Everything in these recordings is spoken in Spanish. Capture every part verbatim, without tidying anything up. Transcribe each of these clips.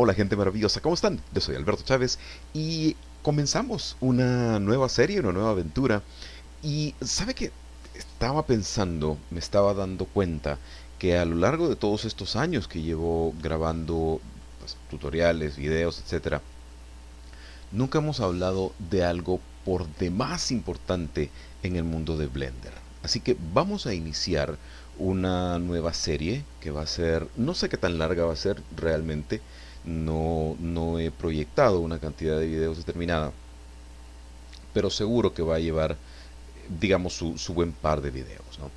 Hola gente maravillosa, ¿cómo están? Yo soy Alberto Chávez y comenzamos una nueva serie, una nueva aventura. Y sabe que estaba pensando, me estaba dando cuenta que a lo largo de todos estos años que llevo grabando pues, tutoriales, videos, etcétera, nunca hemos hablado de algo por demás importante en el mundo de Blender. Así que vamos a iniciar una nueva serie que va a ser, no sé qué tan larga va a ser realmente, no, no he proyectado una cantidad de videos determinada, pero seguro que va a llevar, digamos, su, su buen par de videos, ¿no?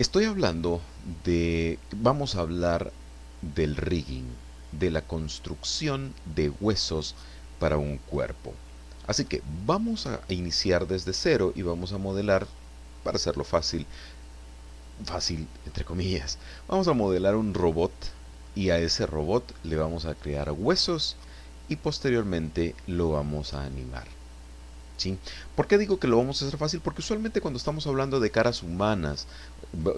Estoy hablando de, vamos a hablar del rigging, de la construcción de huesos para un cuerpo. Así que vamos a iniciar desde cero y vamos a modelar, para hacerlo fácil, fácil entre comillas, vamos a modelar un robot y a ese robot le vamos a crear huesos y posteriormente lo vamos a animar. ¿Sí? ¿Por qué digo que lo vamos a hacer fácil? Porque usualmente cuando estamos hablando de caras humanas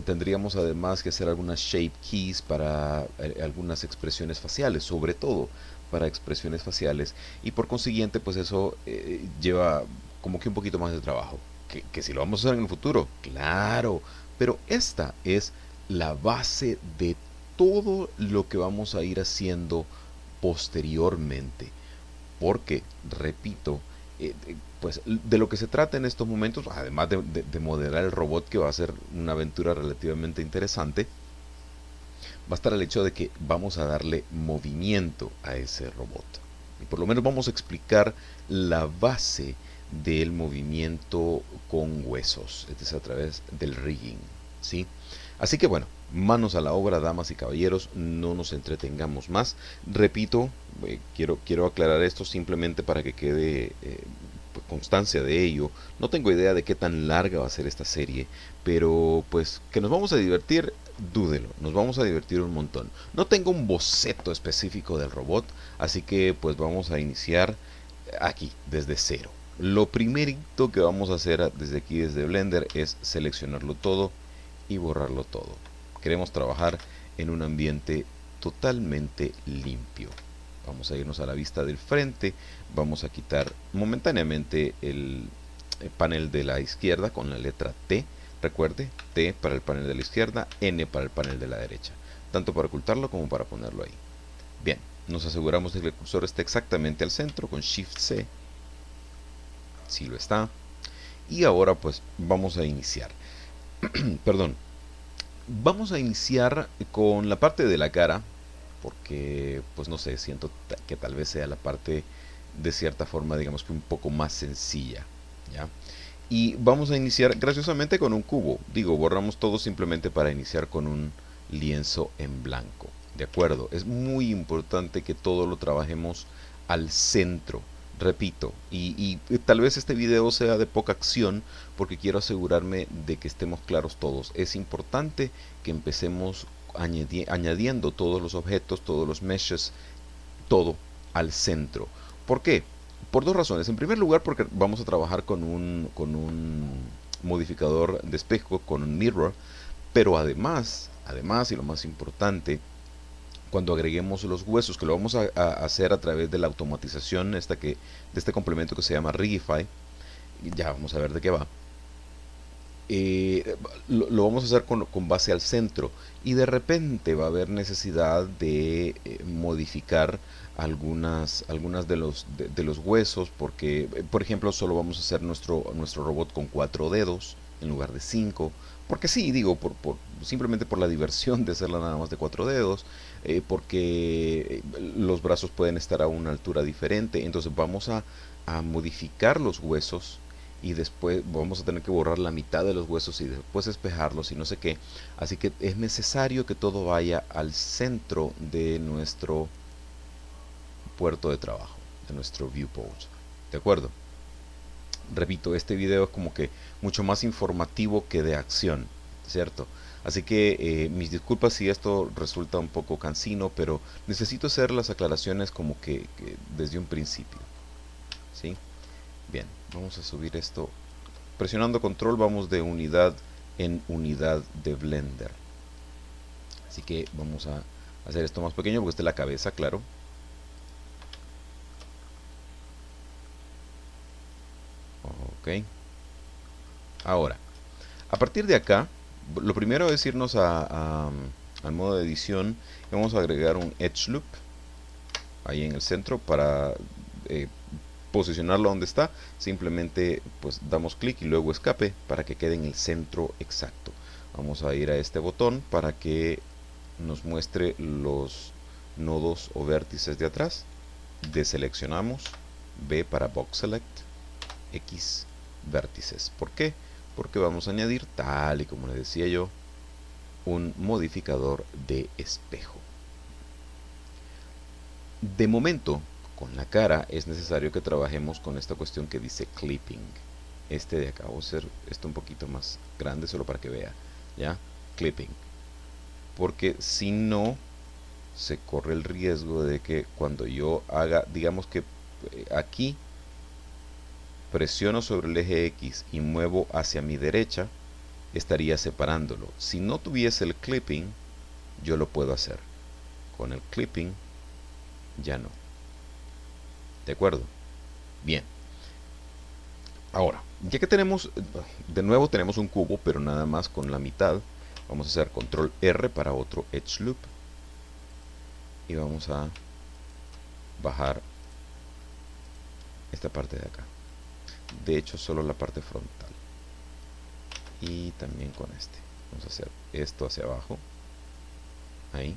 tendríamos además que hacer algunas shape keys para eh, algunas expresiones faciales, sobre todo para expresiones faciales, y por consiguiente pues eso eh, lleva como que un poquito más de trabajo, que, que si lo vamos a hacer en el futuro, claro. Pero esta es la base de todo lo que vamos a ir haciendo posteriormente. Porque, repito, eh, pues de lo que se trata en estos momentos, además de, de, de modelar el robot, que va a ser una aventura relativamente interesante, va a estar el hecho de que vamos a darle movimiento a ese robot. Y por lo menos vamos a explicar la base del movimiento con huesos, es a través del rigging, ¿sí? Así que bueno, manos a la obra, damas y caballeros, no nos entretengamos más. Repito, eh, quiero, quiero aclarar esto simplemente para que quede eh, constancia de ello. No tengo idea de qué tan larga va a ser esta serie, pero pues que nos vamos a divertir, dúdelo, nos vamos a divertir un montón. No tengo un boceto específico del robot, así que pues vamos a iniciar aquí, desde cero. Lo primerito que vamos a hacer desde aquí, desde Blender, es seleccionarlo todo y borrarlo todo. Queremos trabajar en un ambiente totalmente limpio. Vamos a irnos a la vista del frente. Vamos a quitar momentáneamente el, el panel de la izquierda con la letra T. Recuerde, T para el panel de la izquierda, N para el panel de la derecha. Tanto para ocultarlo como para ponerlo ahí. Bien, nos aseguramos de que el cursor esté exactamente al centro con Shift-C. Si lo está. Y ahora pues vamos a iniciar. Perdón. Vamos a iniciar con la parte de la cara, porque pues no sé, siento que tal vez sea la parte de cierta forma, digamos que un poco más sencilla, ¿ya? Y vamos a iniciar graciosamente con un cubo. Digo, borramos todo simplemente para iniciar con un lienzo en blanco. De acuerdo, es muy importante que todo lo trabajemos al centro. Repito, y, y tal vez este video sea de poca acción porque quiero asegurarme de que estemos claros todos. Es importante que empecemos añadi- añadiendo todos los objetos, todos los meshes, todo al centro. ¿Por qué? Por dos razones. En primer lugar, porque vamos a trabajar con un, con un modificador de espejo, con un mirror, pero además, además y lo más importante, cuando agreguemos los huesos, que lo vamos a, a hacer a través de la automatización esta que, de este complemento que se llama Rigify, ya vamos a ver de qué va, eh, lo, lo vamos a hacer con, con base al centro, y de repente va a haber necesidad de eh, modificar algunas, algunas de, los, de, de los huesos, porque por ejemplo solo vamos a hacer nuestro, nuestro robot con cuatro dedos en lugar de cinco, porque sí, digo, por, por, simplemente por la diversión de hacerla nada más de cuatro dedos, eh, porque los brazos pueden estar a una altura diferente, entonces vamos a, a modificar los huesos y después vamos a tener que borrar la mitad de los huesos y después espejarlos y no sé qué. Así que es necesario que todo vaya al centro de nuestro puerto de trabajo, de nuestro viewport, ¿de acuerdo? Repito, este video es como que mucho más informativo que de acción, ¿cierto? Así que eh, mis disculpas si esto resulta un poco cansino, pero necesito hacer las aclaraciones como que, que desde un principio, ¿sí? Bien, vamos a subir esto. Presionando control vamos de unidad en unidad de Blender. Así que vamos a hacer esto más pequeño porque esta es la cabeza, claro. ¿ok? Ahora, a partir de acá, lo primero es irnos a, a, al modo de edición. Vamos a agregar un Edge Loop ahí en el centro para eh, posicionarlo donde está. Simplemente pues damos clic y luego escape para que quede en el centro exacto. Vamos a ir a este botón para que nos muestre los nodos o vértices de atrás. Deseleccionamos, B para Box Select, X vértices. ¿Por qué? Porque vamos a añadir, tal y como les decía yo, un modificador de espejo. De momento, con la cara es necesario que trabajemos con esta cuestión que dice clipping. Este de acá, voy a hacer esto un poquito más grande solo para que vea, ¿ya? Clipping. Porque si no, se corre el riesgo de que cuando yo haga, digamos que aquí, presiono sobre el eje X y muevo hacia mi derecha, estaría separándolo. Si no tuviese el clipping, yo lo puedo hacer. Con el clipping, ya no. ¿De acuerdo? Bien. Ahora, ya que tenemos, de nuevo tenemos un cubo, pero nada más con la mitad. Vamos a hacer control R para otro Edge Loop. Y vamos a bajar esta parte de acá. De hecho, solo la parte frontal. Y también con este. Vamos a hacer esto hacia abajo. Ahí.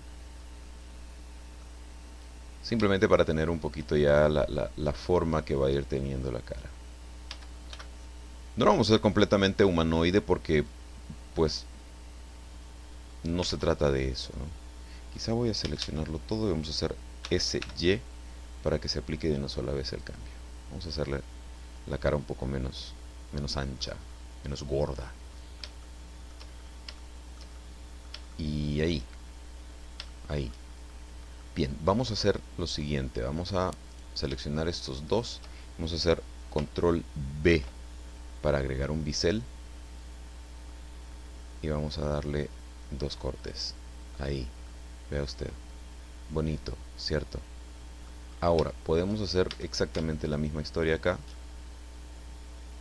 Simplemente para tener un poquito ya la, la, la forma que va a ir teniendo la cara. No lo vamos a hacer completamente humanoide porque, pues, no se trata de eso, ¿no? Quizá voy a seleccionarlo todo y vamos a hacer S Y para que se aplique de una sola vez el cambio. Vamos a hacerle la cara un poco menos, menos ancha, menos gorda. Y ahí. Ahí. Bien, vamos a hacer lo siguiente. Vamos a seleccionar estos dos. Vamos a hacer control B para agregar un bisel. Y vamos a darle dos cortes. Ahí. Vea usted. Bonito, ¿cierto? Ahora, podemos hacer exactamente la misma historia acá.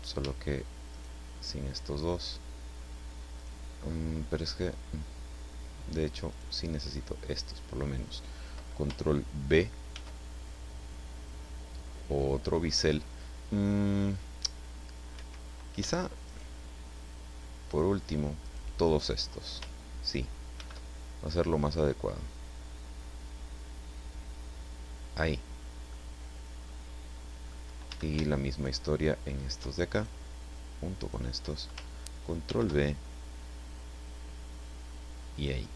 Solo que sin estos dos. Um, pero es que, de hecho, sí necesito estos, por lo menos. Control B. Otro bisel. Um, quizá, por último, todos estos. Sí. Va a ser lo más adecuado. Ahí. Y la misma historia en estos de acá. Junto con estos. Control B. Y ahí.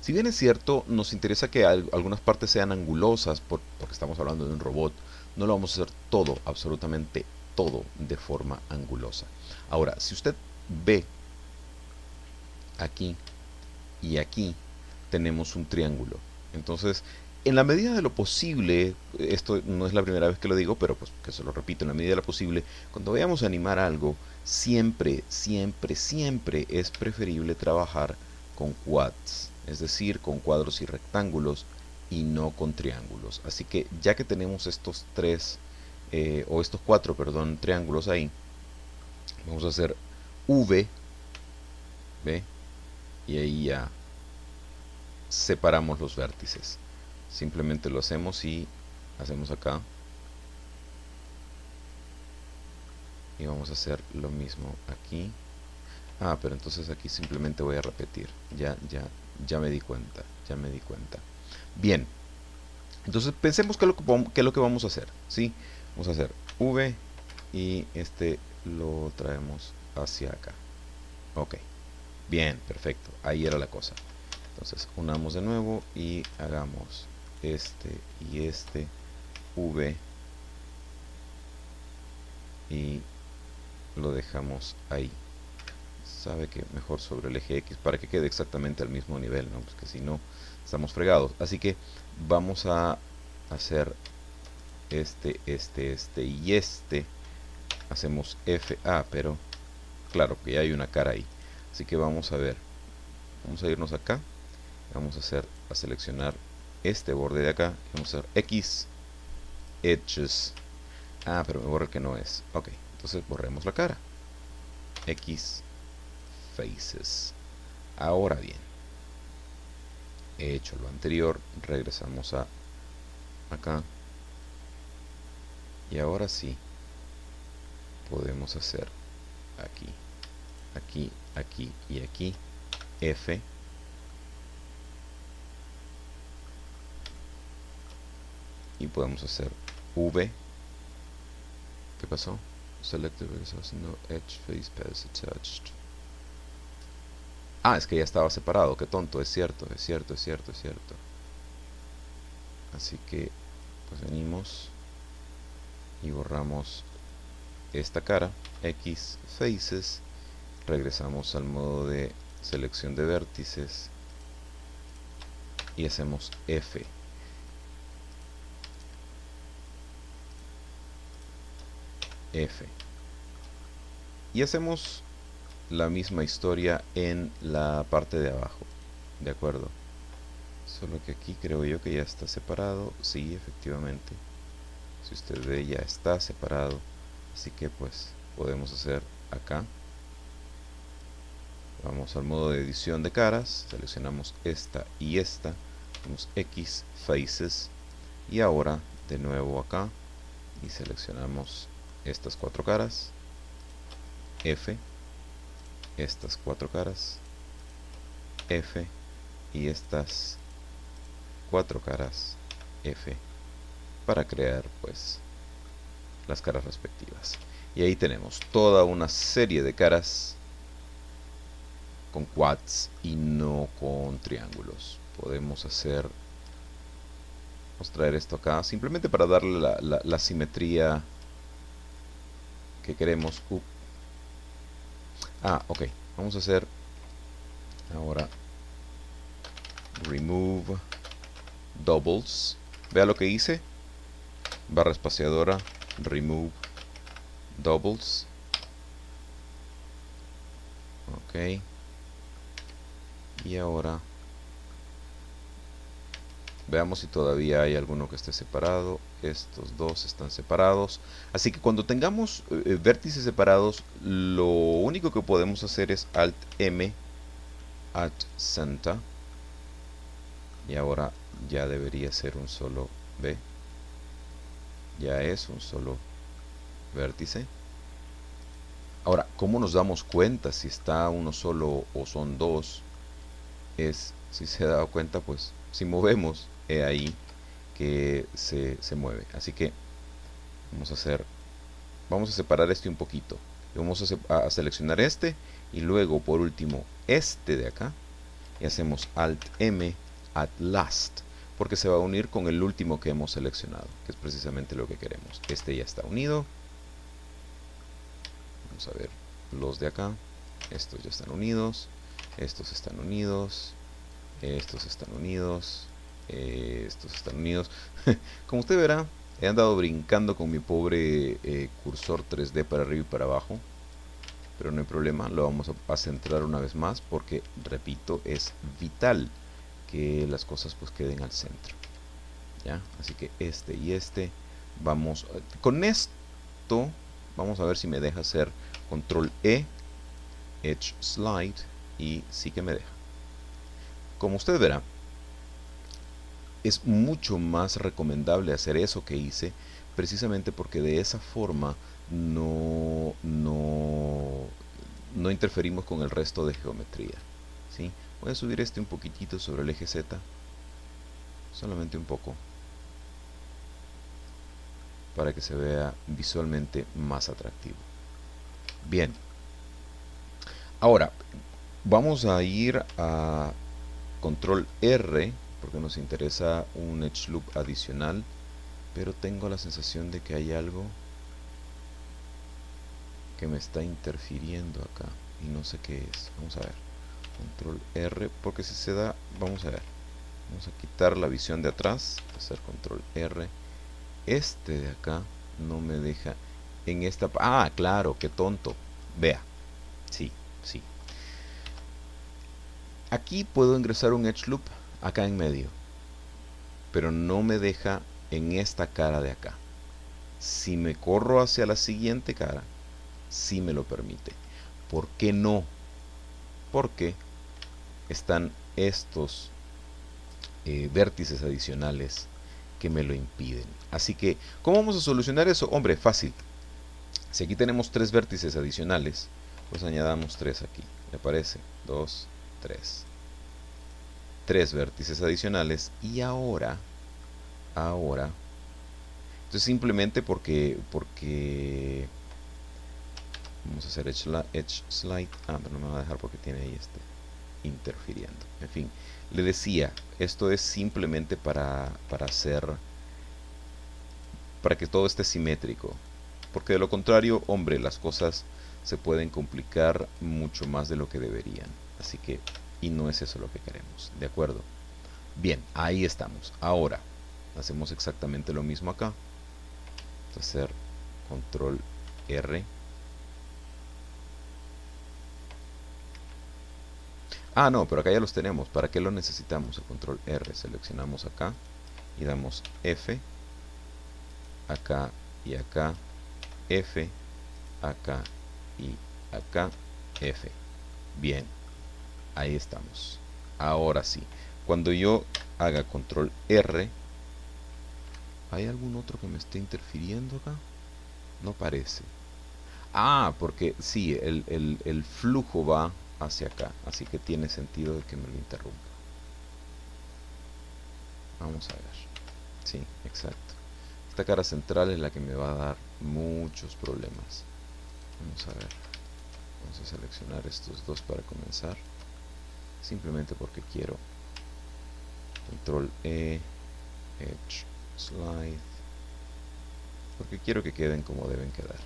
Si bien es cierto, nos interesa que algunas partes sean angulosas, por, porque estamos hablando de un robot, no lo vamos a hacer todo, absolutamente todo, de forma angulosa. Ahora, si usted ve aquí y aquí, tenemos un triángulo. Entonces, en la medida de lo posible, esto no es la primera vez que lo digo, pero pues que se lo repito, en la medida de lo posible, cuando vayamos a animar algo, siempre, siempre, siempre es preferible trabajar con quads, es decir, con cuadros y rectángulos y no con triángulos. Así que ya que tenemos estos tres, eh, o estos cuatro, perdón, triángulos ahí, vamos a hacer V, ¿ve? Y ahí ya separamos los vértices. Simplemente lo hacemos y hacemos acá. Y vamos a hacer lo mismo aquí. Ah, pero entonces aquí simplemente voy a repetir. Ya, ya, ya me di cuenta. Ya me di cuenta. Bien. Entonces pensemos qué es lo que vamos a hacer, ¿sí? Vamos a hacer V y este lo traemos hacia acá. Ok. Bien, perfecto. Ahí era la cosa. Entonces unamos de nuevo y hagamos este y este V y lo dejamos ahí. Sabe que mejor sobre el eje X para que quede exactamente al mismo nivel, ¿no? Porque si no estamos fregados. Así que vamos a hacer este, este, este y este. Hacemos F A, ah, pero claro que ya hay una cara ahí. Así que vamos a ver. Vamos a irnos acá. Vamos a hacer a seleccionar este borde de acá. Vamos a hacer X Edges. Ah, pero me borra el que no es. Ok, entonces borremos la cara. X faces. Ahora bien, he hecho lo anterior, regresamos a acá. Y ahora sí, podemos hacer aquí, aquí, aquí y aquí. F. Y podemos hacer V. ¿Qué pasó? Select the edge face pass attached. Ah, es que ya estaba separado. Qué tonto, es cierto, es cierto, es cierto, es cierto. Así que, pues venimos y borramos esta cara. X faces. Regresamos al modo de selección de vértices y hacemos F. F. Y hacemos la misma historia en la parte de abajo, ¿de acuerdo? Solo que aquí creo yo que ya está separado. Sí, efectivamente. Si usted ve, ya está separado. Así que pues podemos hacer acá. Vamos al modo de edición de caras. Seleccionamos esta y esta. Vamos X faces. Y ahora de nuevo acá. Y seleccionamos estas cuatro caras. F. Estas cuatro caras. F. Y estas cuatro caras. F. Para crear pues las caras respectivas. Y ahí tenemos toda una serie de caras con quads y no con triángulos. Podemos hacer, vamos a traer esto acá simplemente para darle la, la, la simetría que queremos. Uh. Ah, ok, vamos a hacer ahora remove doubles. Vea lo que hice, barra espaciadora, remove doubles. Ok. Y ahora veamos si todavía hay alguno que esté separado. Estos dos están separados. Así que cuando tengamos eh, vértices separados, lo único que podemos hacer es Alt M, Alt Center. Y ahora ya debería ser un solo B. Ya es un solo vértice. Ahora, ¿cómo nos damos cuenta si está uno solo o son dos? Es, si se ha dado cuenta, pues si movemos, he ahí que se, se mueve. Así que vamos a hacer, vamos a separar este un poquito. Vamos a, a seleccionar este y luego por último este de acá y hacemos Alt M at last, porque se va a unir con el último que hemos seleccionado, que es precisamente lo que queremos. Este ya está unido. Vamos a ver los de acá. Estos ya están unidos. Estos están unidos, estos están unidos, eh, estos están unidos. Como usted verá, he andado brincando con mi pobre eh, cursor tres D para arriba y para abajo. Pero no hay problema, lo vamos a, a centrar una vez más porque, repito, es vital que las cosas pues queden al centro. ¿Ya? Así que este y este, vamos, a, con esto, vamos a ver si me deja hacer control E, Edge Slide. Y sí que me deja. Como usted verá, es mucho más recomendable hacer eso que hice, precisamente porque de esa forma no, no, no interferimos con el resto de geometría, ¿sí? Voy a subir este un poquitito sobre el eje Z, solamente un poco, para que se vea visualmente más atractivo. Bien. Ahora vamos a ir a control R porque nos interesa un edge loop adicional, pero tengo la sensación de que hay algo que me está interfiriendo acá y no sé qué es. Vamos a ver, control R, porque si se da, vamos a ver, vamos a quitar la visión de atrás, hacer control R. Este de acá no me deja en esta. Ah, claro, qué tonto. Vea, sí, sí. Aquí puedo ingresar un edge loop acá en medio, pero no me deja en esta cara de acá. si me corro hacia la siguiente cara, sí me lo permite. ¿Por qué no? Porque están estos eh, vértices adicionales que me lo impiden. Así que, ¿cómo vamos a solucionar eso? Hombre, fácil. Si aquí tenemos tres vértices adicionales, pues añadamos tres aquí. ¿Le parece? Dos, tres. Tres vértices adicionales. Y ahora, ahora, entonces simplemente porque, porque vamos a hacer Edge Slide. Ah, pero no me va a dejar porque tiene ahí este interfiriendo. En fin, le decía, esto es simplemente para, para hacer, para que todo esté simétrico. Porque de lo contrario, hombre, las cosas se pueden complicar mucho más de lo que deberían. Así que, y no es eso lo que queremos, ¿de acuerdo? Bien, ahí estamos. Ahora, hacemos exactamente lo mismo acá. Vamos a hacer Control R. Ah, no, pero acá ya los tenemos. ¿Para qué lo necesitamos? El Control R. Seleccionamos acá y damos F. Acá y acá. F, acá y acá, F. Bien, ahí estamos. Ahora sí, cuando yo haga Control R, ¿hay algún otro que me esté interfiriendo acá? No parece. Ah, porque sí, el, el, el flujo va hacia acá, así que tiene sentido de que me lo interrumpa. Vamos a ver. Sí, exacto. Esta cara central es la que me va a dar muchos problemas. Vamos a ver, vamos a seleccionar estos dos para comenzar, simplemente porque quiero. Control E, Edge Slide, porque quiero que queden como deben quedar.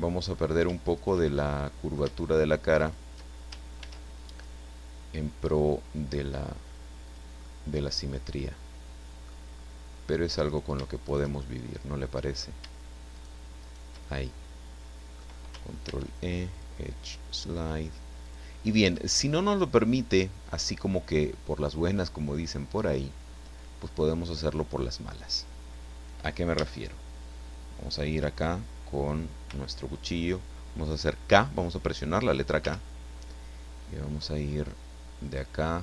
Vamos a perder un poco de la curvatura de la cara en pro de la de la simetría, pero es algo con lo que podemos vivir, ¿no le parece? Ahí. Control E, Edge Slide. Y bien, si no nos lo permite, así como que por las buenas, como dicen por ahí, pues podemos hacerlo por las malas. ¿A qué me refiero? Vamos a ir acá con nuestro cuchillo. Vamos a hacer K, vamos a presionar la letra K. Y vamos a ir de acá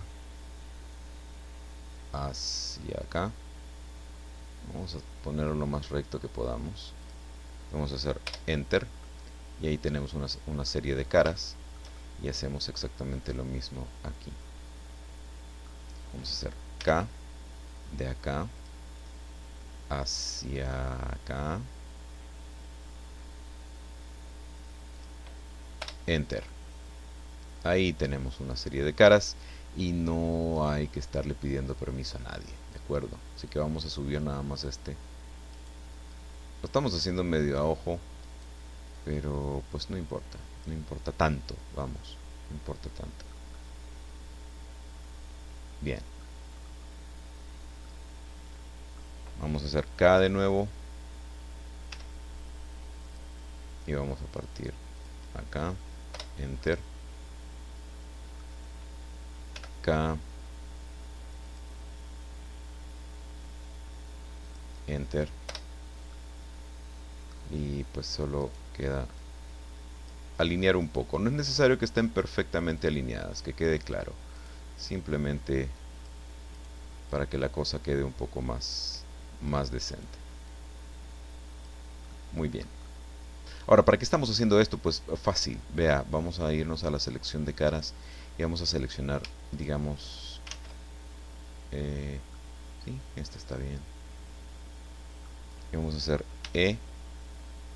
hacia acá. Vamos a ponerlo lo más recto que podamos. Vamos a hacer Enter. Y ahí tenemos una, una serie de caras. Y hacemos exactamente lo mismo aquí. Vamos a hacer K. De acá. Hacia acá. Enter. Ahí tenemos una serie de caras. Y no hay que estarle pidiendo permiso a nadie. ¿De acuerdo? Así que vamos a subir nada más este. Lo estamos haciendo medio a ojo, pero pues no importa, no importa tanto, vamos, no importa tanto. Bien. Vamos a hacer K de nuevo. Y vamos a partir acá, Enter. K. Enter. Y pues solo queda alinear un poco. No es necesario que estén perfectamente alineadas, que quede claro, simplemente para que la cosa quede un poco más más decente. Muy bien. Ahora, ¿para qué estamos haciendo esto? Pues fácil, vea, vamos a irnos a la selección de caras y vamos a seleccionar, digamos, eh, sí, esta está bien, y vamos a hacer E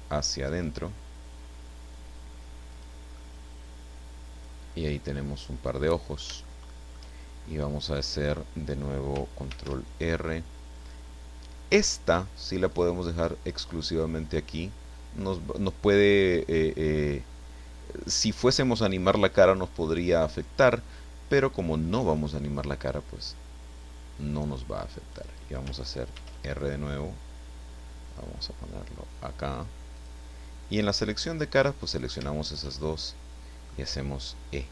hacia adentro. Y ahí tenemos un par de ojos. Y vamos a hacer de nuevo Control R. Esta sí la podemos dejar exclusivamente aquí. Nos, nos puede, eh, eh, si fuésemos a animar la cara nos podría afectar, pero como no vamos a animar la cara, pues no nos va a afectar. Y vamos a hacer R de nuevo. Vamos a ponerlo acá. Y en la selección de caras, pues seleccionamos esas dos y hacemos E.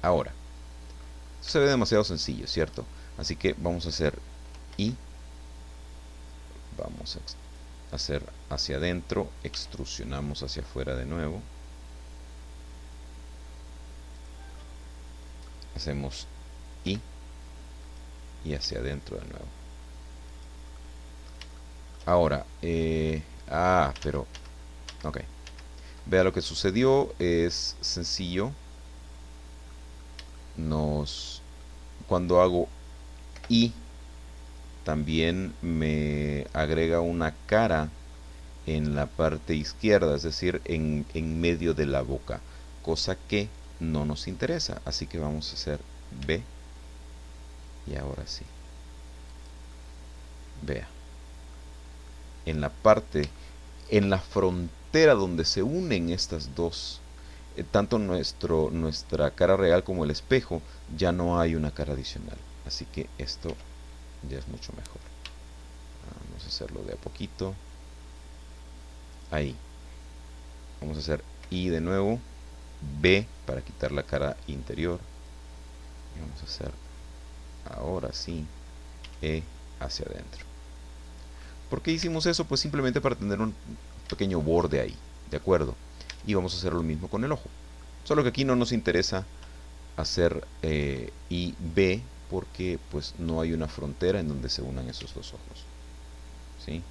Ahora, esto se ve demasiado sencillo, ¿cierto? Así que vamos a hacer I vamos a hacer hacia adentro, extrusionamos hacia afuera de nuevo, hacemos y y hacia adentro de nuevo. Ahora eh, ah pero ok, vea lo que sucedió, es sencillo. Nos cuando hago y también me agrega una cara en la parte izquierda, es decir, en, en medio de la boca, cosa que no nos interesa, así que vamos a hacer B y ahora sí. Vea, en la parte, en la frontera donde se unen estas dos, eh, tanto nuestro, nuestra cara real como el espejo, ya no hay una cara adicional, así que esto ya es mucho mejor. Vamos a hacerlo de a poquito. Ahí vamos a hacer I de nuevo, B para quitar la cara interior, y vamos a hacer ahora sí E hacia adentro. ¿Por qué hicimos eso? Pues simplemente para tener un pequeño borde ahí, ¿de acuerdo? Y vamos a hacer lo mismo con el ojo, solo que aquí no nos interesa hacer eh, I, B, porque pues no hay una frontera en donde se unan esos dos ojos, ¿sí?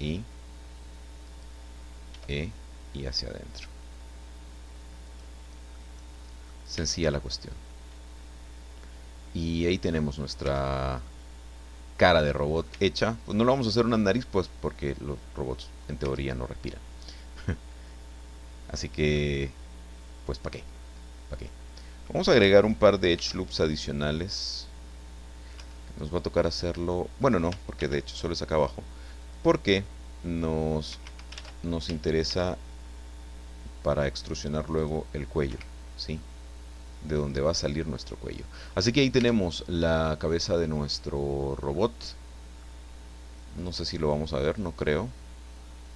I, E y hacia adentro. Sencilla la cuestión. Y ahí tenemos nuestra cara de robot hecha. Pues no lo vamos a hacer una nariz, pues porque los robots en teoría no respiran. Así que pues ¿para qué? ¿Para qué? Vamos a agregar un par de edge loops adicionales. Nos va a tocar hacerlo, bueno no, porque de hecho solo es acá abajo, porque nos nos interesa para extrusionar luego el cuello, ¿sí? De donde va a salir nuestro cuello. Así que ahí tenemos la cabeza de nuestro robot. No sé si lo vamos a ver, no creo.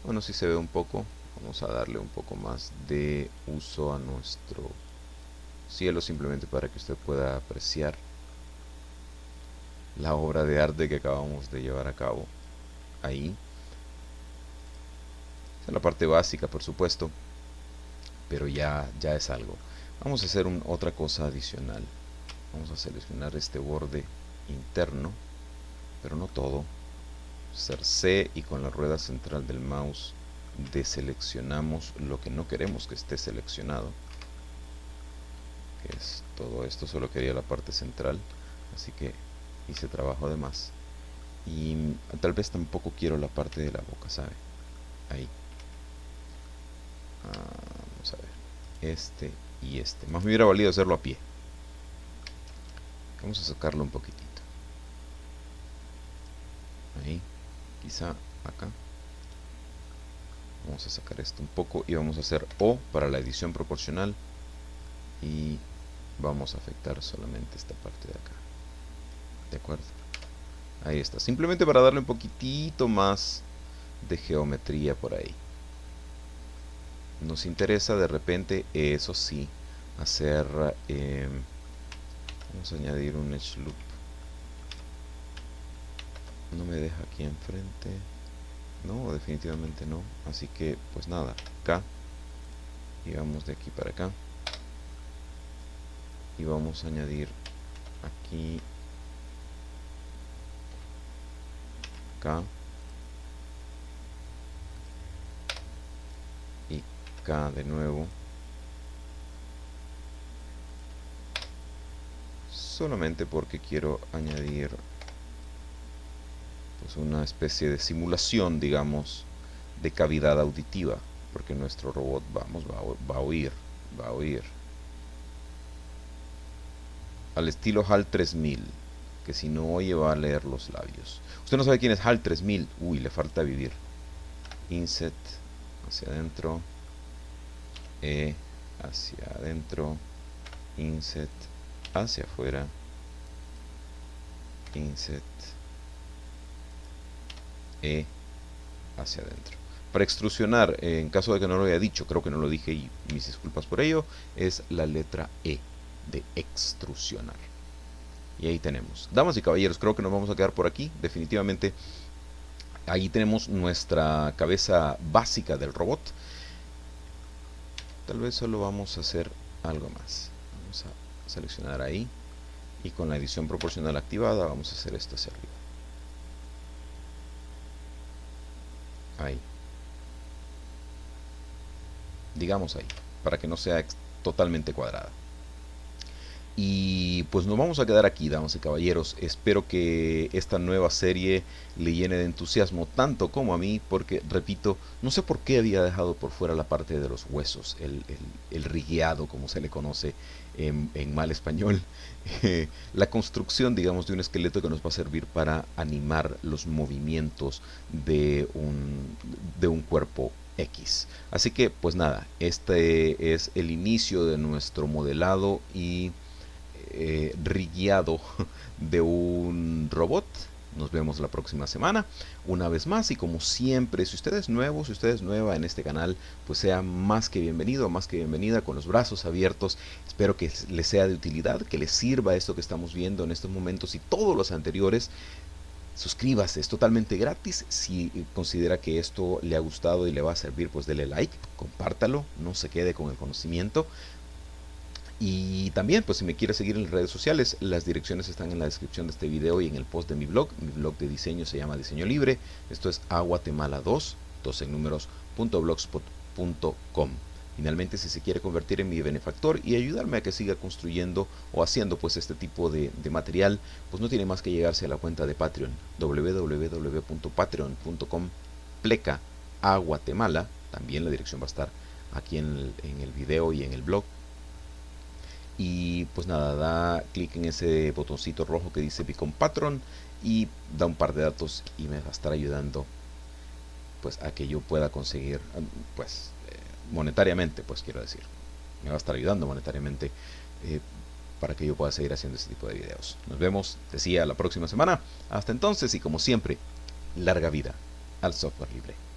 Bueno, si se ve un poco, vamos a darle un poco más de uso a nuestro cielo, simplemente para que usted pueda apreciar la obra de arte que acabamos de llevar a cabo. Ahí es la parte básica, por supuesto, pero ya, ya es algo. Vamos a hacer un, otra cosa adicional. Vamos a seleccionar este borde interno, pero no todo. Hacer C y con la rueda central del mouse deseleccionamos lo que no queremos que esté seleccionado, que es todo esto. Solo quería la parte central, así que hice trabajo de más. Y tal vez tampoco quiero la parte de la boca, ¿sabe? Ahí. Ah, vamos a ver, este y este, más me hubiera valido hacerlo a pie. Vamos a sacarlo un poquitito ahí, quizá acá. Vamos a sacar esto un poco y vamos a hacer O para la edición proporcional, y vamos a afectar solamente esta parte de acá, ¿de acuerdo? Ahí está, simplemente para darle un poquitito más de geometría por ahí. Nos interesa de repente, eso sí, hacer eh, vamos a añadir un edge loop. No me deja aquí enfrente, no, definitivamente no, así que pues nada, acá, y vamos de aquí para acá, y vamos a añadir aquí, acá y acá de nuevo, solamente porque quiero añadir pues una especie de simulación, digamos, de cavidad auditiva, porque nuestro robot vamos va a, va a oír va a oír al estilo HAL tres mil, que si no oye va a leer los labios. Usted no sabe quién es HAL tres mil, uy, le falta vivir. Inset hacia adentro, E hacia adentro, inset hacia afuera, inset E hacia adentro. Para extrusionar, en caso de que no lo haya dicho, creo que no lo dije y mis disculpas por ello, es la letra E de extrusionar. Y ahí tenemos. Damas y caballeros, creo que nos vamos a quedar por aquí. Definitivamente, ahí tenemos nuestra cabeza básica del robot. Tal vez solo vamos a hacer algo más. Vamos a seleccionar ahí. Y con la edición proporcional activada, vamos a hacer esto hacia arriba. Ahí. Digamos ahí, para que no sea totalmente cuadrada. Y pues nos vamos a quedar aquí, damas y caballeros. Espero que esta nueva serie le llene de entusiasmo tanto como a mí, porque, repito, no sé por qué había dejado por fuera la parte de los huesos, el, el, el rigueado, como se le conoce en, en mal español, eh, la construcción, digamos, de un esqueleto que nos va a servir para animar los movimientos de un, de un cuerpo humano X. Así que pues nada, este es el inicio de nuestro modelado y eh, rigueado de un robot. Nos vemos la próxima semana una vez más, y como siempre, si usted es nuevo, si usted es nueva en este canal, pues sea más que bienvenido, más que bienvenida, con los brazos abiertos. Espero que le sea de utilidad, que le sirva esto que estamos viendo en estos momentos y todos los anteriores. Suscríbase, es totalmente gratis. Si considera que esto le ha gustado y le va a servir, pues dele like, compártalo, no se quede con el conocimiento. Y también, pues si me quiere seguir en las redes sociales, las direcciones están en la descripción de este video y en el post de mi blog. Mi blog de diseño se llama Diseño Libre. Esto es aguatemala dos punto blogspot punto com. Finalmente, si se quiere convertir en mi benefactor y ayudarme a que siga construyendo o haciendo pues este tipo de, de material, pues no tiene más que llegarse a la cuenta de Patreon, www punto patreon punto com pleca a Guatemala. También la dirección va a estar aquí en el, en el video y en el blog. Y pues nada, da clic en ese botoncito rojo que dice Become Patron y da un par de datos y me va a estar ayudando pues a que yo pueda conseguir pues monetariamente, pues quiero decir, me va a estar ayudando monetariamente eh, para que yo pueda seguir haciendo este tipo de videos. Nos vemos, decía, la próxima semana. Hasta entonces, y como siempre, larga vida al software libre.